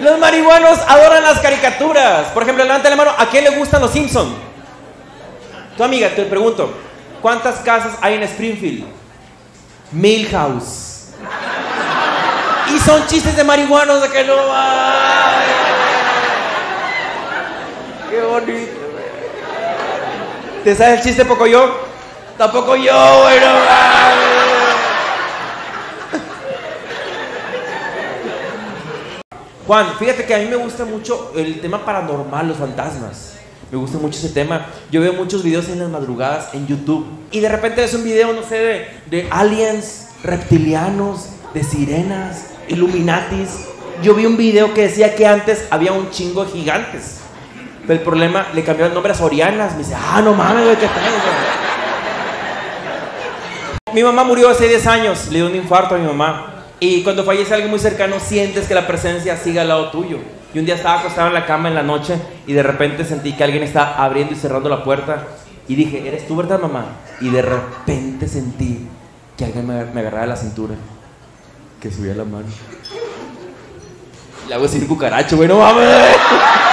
Los marihuanos adoran las caricaturas. Por ejemplo, levanta la mano, ¿a quién le gustan los Simpsons? Tu amiga, te pregunto, ¿cuántas casas hay en Springfield? 1000 casas. Y son chistes de marihuanos de que no va. Qué bonito. ¿Te sabes el chiste poco yo? Tampoco yo, bueno. Juan, fíjate que a mí me gusta mucho el tema paranormal, los fantasmas. Me gusta mucho ese tema. Yo veo muchos videos en las madrugadas en YouTube. Y de repente ves un video, no sé, de aliens, reptilianos, de sirenas, illuminatis. Yo vi un video que decía que antes había un chingo de gigantes. Pero el problema, le cambió el nombre a sorianas. Me dice, ah, no mames, güey, ¿qué tal? Mi mamá murió hace 10 años. Le dio un infarto a mi mamá. Y cuando fallece alguien muy cercano, sientes que la presencia sigue al lado tuyo. Y un día estaba acostado en la cama en la noche y de repente sentí que alguien estaba abriendo y cerrando la puerta. Y dije, ¿eres tú, verdad, mamá? Y de repente sentí que alguien me agarraba de la cintura, que subía la mano. Le hago decir cucaracho, güey, no mames.